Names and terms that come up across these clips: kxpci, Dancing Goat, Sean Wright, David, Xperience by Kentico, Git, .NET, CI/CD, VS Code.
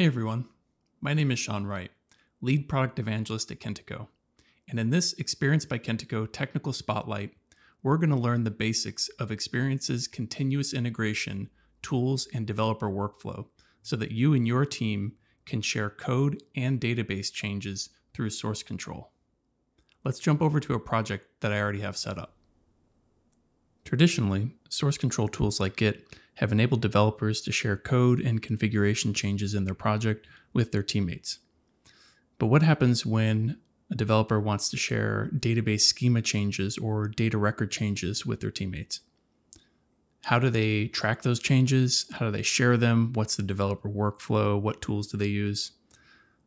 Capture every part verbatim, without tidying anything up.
Hey everyone, my name is Sean Wright, Lead Product Evangelist at Kentico, and in this Xperience by Kentico Technical Spotlight, we're going to learn the basics of Xperience's continuous integration, tools, and developer workflow so that you and your team can share code and database changes through source control. Let's jump over to a project that I already have set up. Traditionally, source control tools like Git have enabled developers to share code and configuration changes in their project with their teammates. But what happens when a developer wants to share database schema changes or data record changes with their teammates? How do they track those changes? How do they share them? What's the developer workflow? What tools do they use?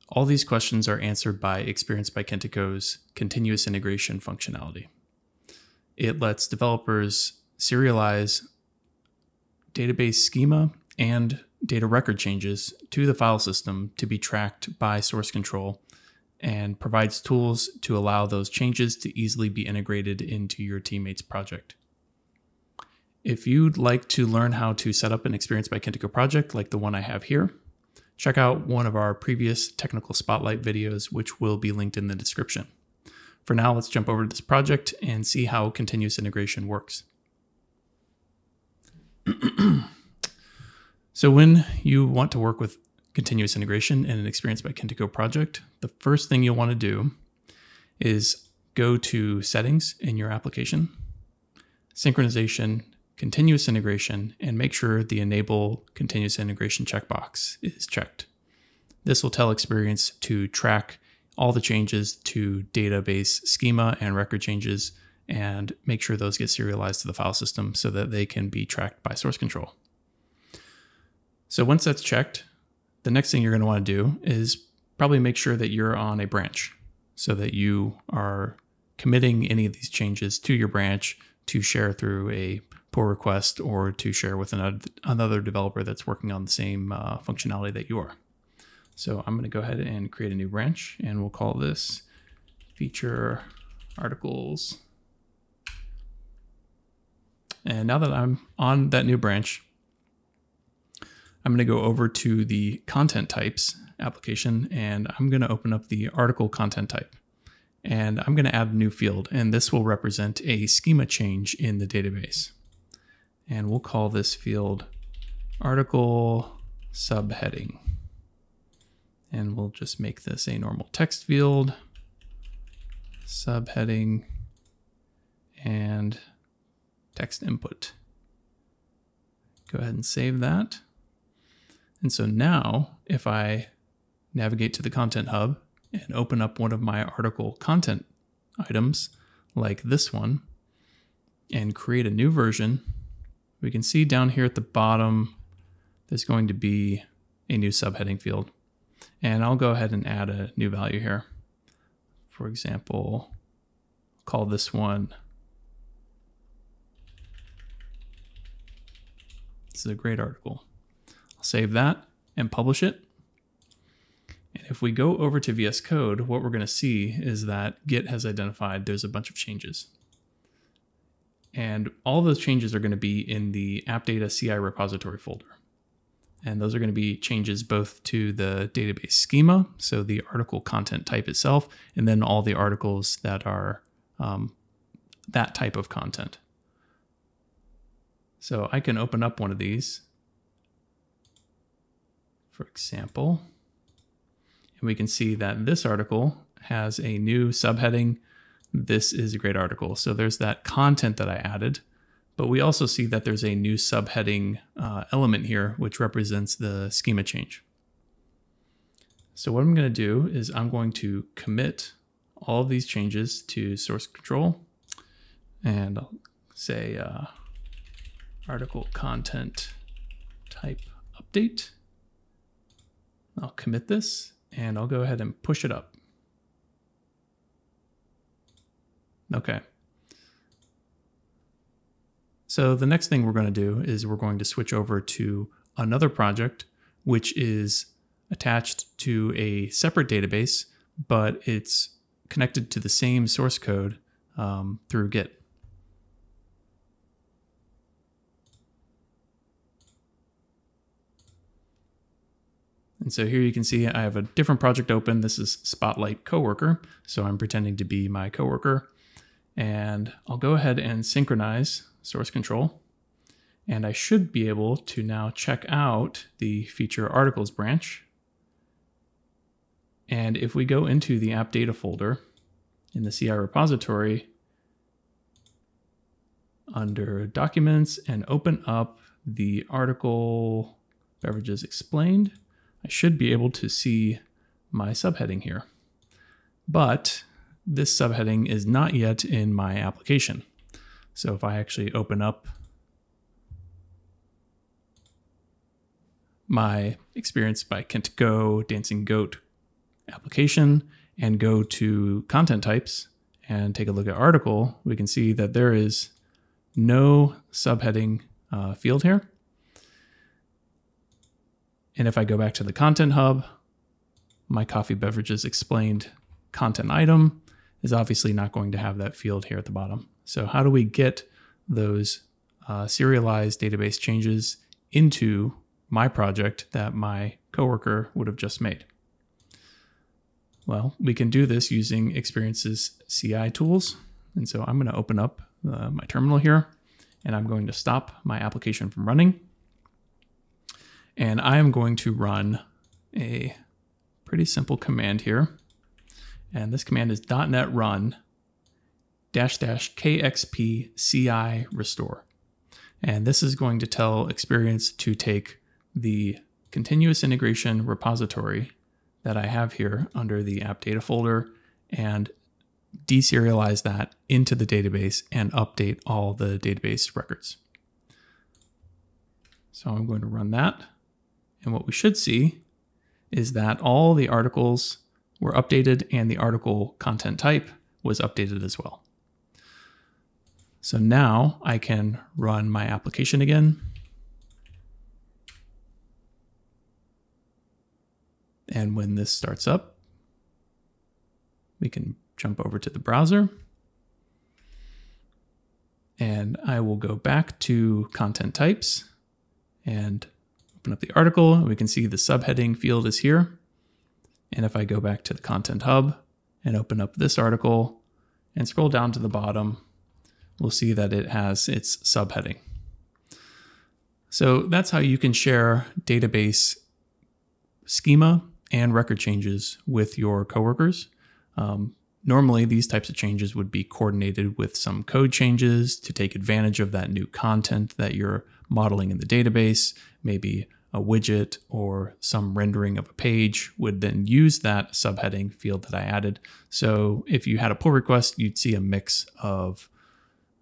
All these questions are answered by Xperience by Kentico's continuous integration functionality. It lets developers serialize database schema and data record changes to the file system to be tracked by source control and provides tools to allow those changes to easily be integrated into your teammate's project. If you'd like to learn how to set up an Xperience by Kentico project like the one I have here, check out one of our previous technical spotlight videos, which will be linked in the description. For now, let's jump over to this project and see how continuous integration works. So when you want to work with continuous integration in an Xperience by Kentico project, the first thing you'll want to do is go to settings in your application, synchronization, continuous integration, and make sure the enable continuous integration checkbox is checked. This will tell Xperience to track all the changes to database schema and record changes and make sure those get serialized to the file system so that they can be tracked by source control. So once that's checked, the next thing you're going to want to do is probably make sure that you're on a branch so that you are committing any of these changes to your branch to share through a pull request or to share with another developer that's working on the same uh, functionality that you are. So I'm going to go ahead and create a new branch, and we'll call this feature articles. And now that I'm on that new branch, I'm going to go over to the content types application, and I'm going to open up the article content type. And I'm going to add a new field, and this will represent a schema change in the database. And we'll call this field article subheading. And we'll just make this a normal text field, subheading, and text input. Go ahead and save that. And so now if I navigate to the Content Hub and open up one of my article content items like this one and create a new version, we can see down here at the bottom, there's going to be a new subheading field. And I'll go ahead and add a new value here. For example, call this one. This is a great article. I'll save that and publish it. And if we go over to V S Code, what we're going to see is that Git has identified there's a bunch of changes. And all those changes are going to be in the AppData C I repository folder. And those are going to be changes both to the database schema, so the article content type itself, and then all the articles that are um, that type of content. So I can open up one of these, for example, and we can see that this article has a new subheading. This is a great article. So there's that content that I added. But we also see that there's a new subheading uh, element here, which represents the schema change. So what I'm going to do is I'm going to commit all of these changes to source control. And I'll say uh, article content type update. I'll commit this, and I'll go ahead and push it up. OK. So the next thing we're going to do is we're going to switch over to another project, which is attached to a separate database, but it's connected to the same source code um, through Git. And so here you can see I have a different project open. This is Spotlight Coworker. So I'm pretending to be my coworker. And I'll go ahead and synchronize source control. And I should be able to now check out the feature articles branch. And if we go into the app data folder in the C I repository under documents and open up the article beverages explained, I should be able to see my subheading here. But this subheading is not yet in my application. So if I actually open up my Xperience by Kentico Dancing Goat application and go to content types and take a look at article, we can see that there is no subheading uh, field here. And if I go back to the content hub, my coffee beverages explained content item is obviously not going to have that field here at the bottom. So how do we get those uh, serialized database changes into my project that my coworker would have just made? Well, we can do this using Xperience's C I tools. And so I'm going to open up uh, my terminal here, and I'm going to stop my application from running. And I am going to run a pretty simple command here. And this command is .NET run dash dash kxpci restore. And this is going to tell Xperience to take the continuous integration repository that I have here under the app data folder and deserialize that into the database and update all the database records. So I'm going to run that. And what we should see is that all the articles were updated and the article content type was updated as well. So now I can run my application again. And when this starts up, we can jump over to the browser. And I will go back to content types and open up the article. We can see the subheading field is here. And if I go back to the content hub and open up this article and scroll down to the bottom, we'll see that it has its subheading. So that's how you can share database schema and record changes with your coworkers. Um, normally, these types of changes would be coordinated with some code changes to take advantage of that new content that you're modeling in the database. Maybe a widget or some rendering of a page would then use that subheading field that I added. So if you had a pull request, you'd see a mix of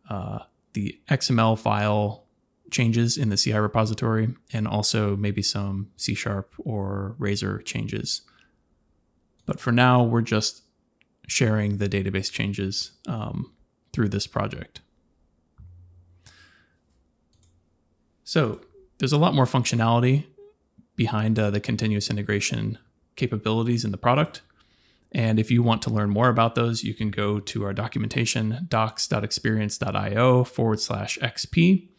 uh, the X M L file changes in the C I repository and also maybe some C sharp or Razor changes. But for now, we're just sharing the database changes um, through this project. So there's a lot more functionality behind uh, the continuous integration capabilities in the product. And if you want to learn more about those, you can go to our documentation, docs.xperience.io forward slash XP.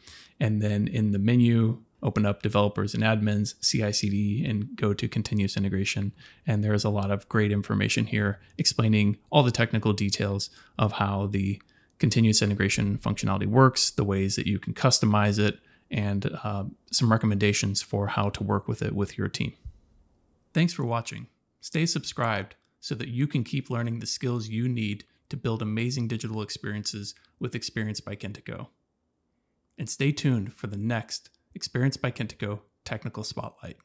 And then in the menu, open up developers and admins, C I C D, and go to continuous integration. And there's a lot of great information here explaining all the technical details of how the continuous integration functionality works, the ways that you can customize it, and uh, some recommendations for how to work with it with your team. Thanks for watching. Stay subscribed so that you can keep learning the skills you need to build amazing digital experiences with Xperience by Kentico. And stay tuned for the next Xperience by Kentico Technical Spotlight.